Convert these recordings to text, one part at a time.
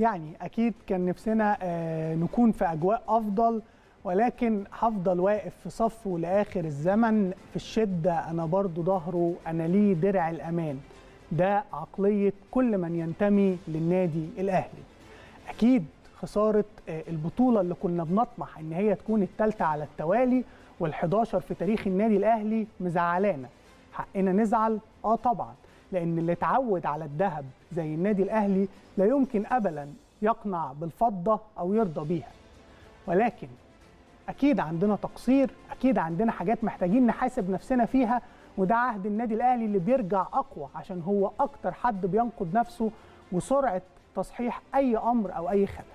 يعني اكيد كان نفسنا نكون في اجواء افضل، ولكن هفضل واقف في صفه لاخر الزمن. في الشده انا برضو ظهره، انا ليه درع الامان. ده عقليه كل من ينتمي للنادي الاهلي. اكيد خساره البطوله اللي كنا بنطمح ان هي تكون الثالثه على التوالي وال11 في تاريخ النادي الاهلي مزعلانا. حقنا نزعل؟ طبعا، لان اللي اتعود على الذهب زي النادي الاهلي لا يمكن ابدا يقنع بالفضه او يرضى بيها. ولكن اكيد عندنا تقصير، اكيد عندنا حاجات محتاجين نحاسب نفسنا فيها، وده عهد النادي الاهلي اللي بيرجع اقوى، عشان هو اكتر حد بينقد نفسه وسرعه تصحيح اي امر او اي خلل.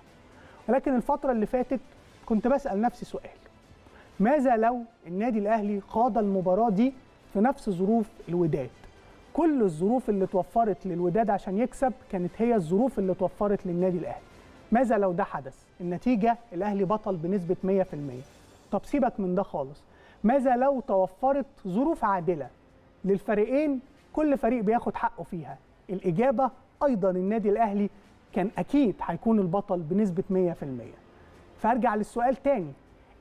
ولكن الفتره اللي فاتت كنت بسال نفسي سؤال: ماذا لو النادي الاهلي خاض المباراه دي في نفس ظروف الوداد؟ كل الظروف اللي توفرت للوداد عشان يكسب كانت هي الظروف اللي توفرت للنادي الاهلي. ماذا لو ده حدث؟ النتيجه الاهلي بطل بنسبه 100%. طب سيبك من ده خالص، ماذا لو توفرت ظروف عادله للفريقين كل فريق بياخد حقه فيها؟ الاجابه ايضا النادي الاهلي كان اكيد هيكون البطل بنسبه 100%. فارجع للسؤال تاني: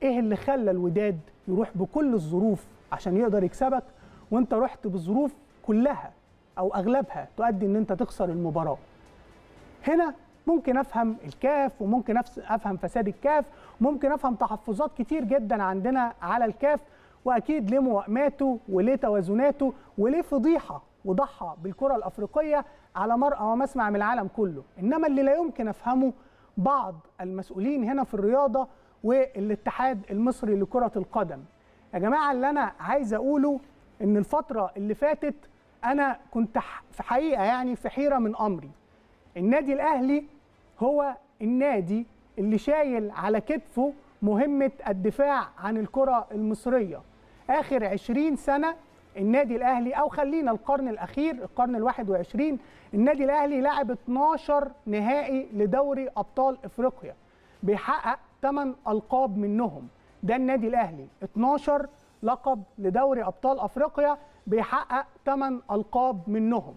ايه اللي خلى الوداد يروح بكل الظروف عشان يقدر يكسبك، وانت رحت بالظروف كلها او اغلبها تؤدي ان انت تخسر المباراه؟ هنا ممكن افهم الكاف، وممكن افهم فساد الكاف، ممكن افهم تحفظات كتير جدا عندنا على الكاف، واكيد ليه موائماته وليه توازناته وليه فضيحه وضحى بالكره الافريقيه على مرأى ومسمع من العالم كله. انما اللي لا يمكن افهمه بعض المسؤولين هنا في الرياضه والاتحاد المصري لكره القدم. يا جماعه، اللي انا عايز اقوله ان الفتره اللي فاتت انا كنت في حقيقه يعني في حيره من امري. النادي الاهلي هو النادي اللي شايل على كتفه مهمه الدفاع عن الكره المصريه. اخر 20 سنه النادي الاهلي، او خلينا القرن الاخير القرن ال21، النادي الاهلي لعب 12 نهائي لدوري ابطال افريقيا، بيحقق 8 القاب منهم. ده النادي الاهلي، 12 لقب لدوري ابطال افريقيا بيحقق 8 القاب منهم.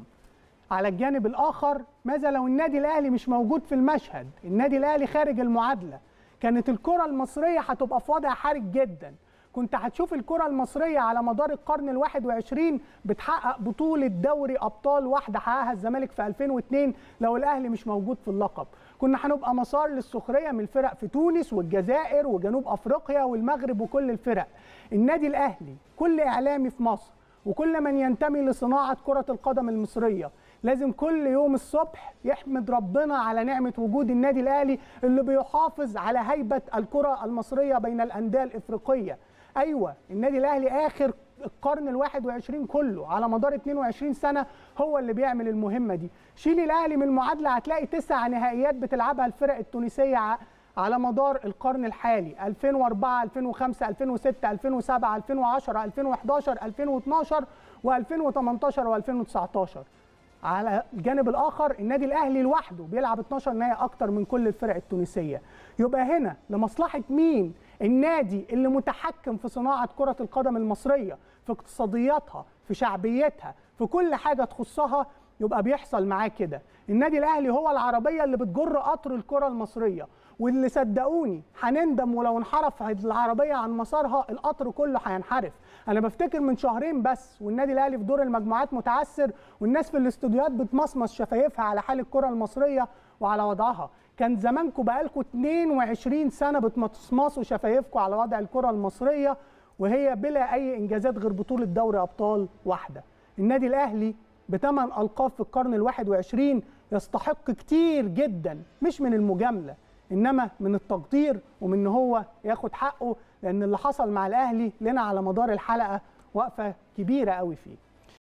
على الجانب الاخر، ماذا لو النادي الاهلي مش موجود في المشهد؟ النادي الاهلي خارج المعادله، كانت الكره المصريه هتبقى في وضع حرج جدا. كنت هتشوف الكره المصريه على مدار القرن ال21 بتحقق بطوله دوري ابطال واحده حققها الزمالك في 2002 لو الاهلي مش موجود في اللقب. كنا هنبقى مسار للسخريه من الفرق في تونس والجزائر وجنوب افريقيا والمغرب وكل الفرق. النادي الاهلي، كل اعلامي في مصر وكل من ينتمي لصناعه كره القدم المصريه لازم كل يوم الصبح يحمد ربنا على نعمه وجود النادي الاهلي اللي بيحافظ على هيبه الكره المصريه بين الانديه الافريقيه. ايوه، النادي الاهلي اخر القرن ال21 كله على مدار 22 سنه هو اللي بيعمل المهمه دي. شيل الاهلي من المعادله هتلاقي 9 نهائيات بتلعبها الفرق التونسيه على مدار القرن الحالي: 2004، 2005، 2006، 2007، 2010، 2011، 2012، و2018 و2019. على الجانب الاخر، النادي الاهلي لوحده بيلعب 12 نهائي اكتر من كل الفرق التونسيه. يبقى هنا لمصلحه مين؟ النادي اللي متحكم في صناعه كره القدم المصريه، في اقتصادياتها، في شعبيتها، في كل حاجه تخصها، يبقى بيحصل معاه كده. النادي الاهلي هو العربيه اللي بتجر قطر الكره المصريه، واللي صدقوني هنندم ولو انحرف العربيه عن مسارها، القطر كله هينحرف. انا بفتكر من شهرين بس والنادي الاهلي في دور المجموعات متعثر، والناس في الاستوديوهات بتمصمص شفايفها على حال الكره المصريه وعلى وضعها. كان زمانكم بقالكم 22 سنه بتمصمصوا شفايفكم على وضع الكره المصريه، وهي بلا اي انجازات غير بطوله دوري ابطال واحده. النادي الاهلي ب8 القاب في القرن ال21 يستحق كتير جدا، مش من المجامله انما من التقدير ومن ان هو ياخد حقه، لان اللي حصل مع الاهلي لنا على مدار الحلقه وقفه كبيره قوي فيه.